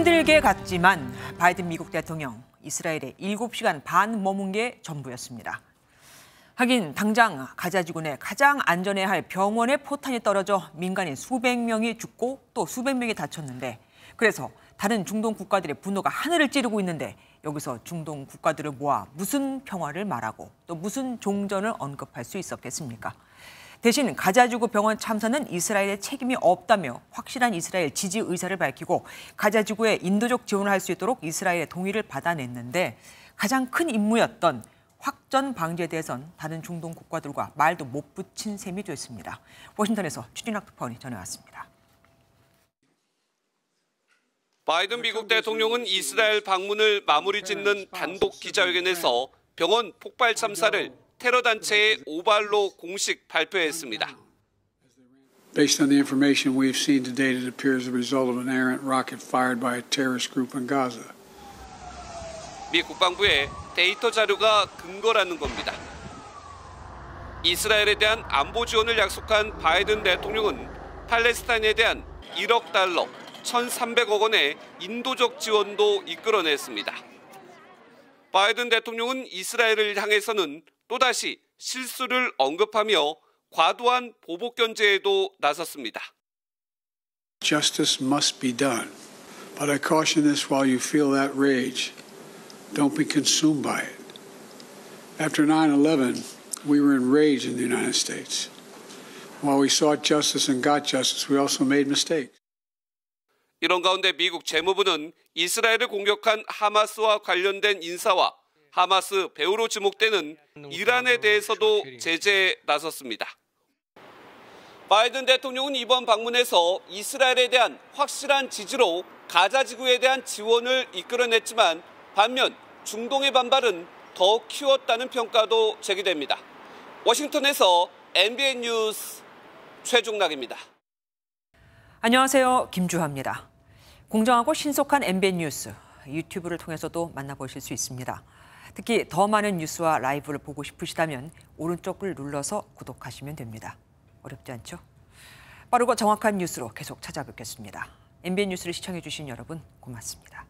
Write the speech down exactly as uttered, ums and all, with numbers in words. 힘들게 갔지만 바이든 미국 대통령 이스라엘에 일곱 시간 반 머문 게 전부였습니다. 하긴 당장 가자지구 내 가장 안전해야 할 병원에 포탄이 떨어져 민간인 수백 명이 죽고 또 수백 명이 다쳤는데, 그래서 다른 중동 국가들의 분노가 하늘을 찌르고 있는데, 여기서 중동 국가들을 모아 무슨 평화를 말하고 또 무슨 종전을 언급할 수 있었겠습니까? 대신 가자지구 병원 참사는 이스라엘의 책임이 없다며 확실한 이스라엘 지지 의사를 밝히고 가자지구에 인도적 지원을 할 수 있도록 이스라엘의 동의를 받아냈는데, 가장 큰 임무였던 확전 방지에 대해선 다른 중동 국가들과 말도 못 붙인 셈이 됐습니다. 워싱턴에서 최중락 특파원이 전해왔습니다. 바이든 미국 대통령은 이스라엘 방문을 마무리 짓는 단독 기자회견에서 병원 폭발 참사를 테러 단체의 오발로 공식 발표했습니다. Based on the information we've seen to date, it appears the result of an errant rocket fired by a terrorist group in Gaza. 미 국방부의 데이터 자료가 근거라는 겁니다. 이스라엘에 대한 안보 지원을 약속한 바이든 대통령은 팔레스타인에 대한 일억 달러, 천삼백억 원의 인도적 지원도 이끌어냈습니다. 바이든 대통령은 이스라엘을 향해서는 또다시 실수를 언급하며 과도한 보복 견제에도 나섰습니다. Justice must be done. But I caution this while you feel that rage. Don't be consumed by it. After nine eleven, we were enraged in the United States. While we sought justice and got justice, we also made mistakes. 이런 가운데 미국 재무부는 이스라엘을 공격한 하마스와 관련된 인사와 하마스 배후로 지목되는 이란에 대해서도 제재에 나섰습니다. 바이든 대통령은 이번 방문에서 이스라엘에 대한 확실한 지지로 가자지구에 대한 지원을 이끌어냈지만, 반면 중동의 반발은 더 키웠다는 평가도 제기됩니다. 워싱턴에서 엠비엔 뉴스 최중락입니다. 안녕하세요. 김주하입니다. 공정하고 신속한 엠비엔 뉴스, 유튜브를 통해서도 만나보실 수 있습니다. 특히 더 많은 뉴스와 라이브를 보고 싶으시다면 오른쪽을 눌러서 구독하시면 됩니다. 어렵지 않죠? 빠르고 정확한 뉴스로 계속 찾아뵙겠습니다. 엠비엔 뉴스를 시청해주신 여러분 고맙습니다.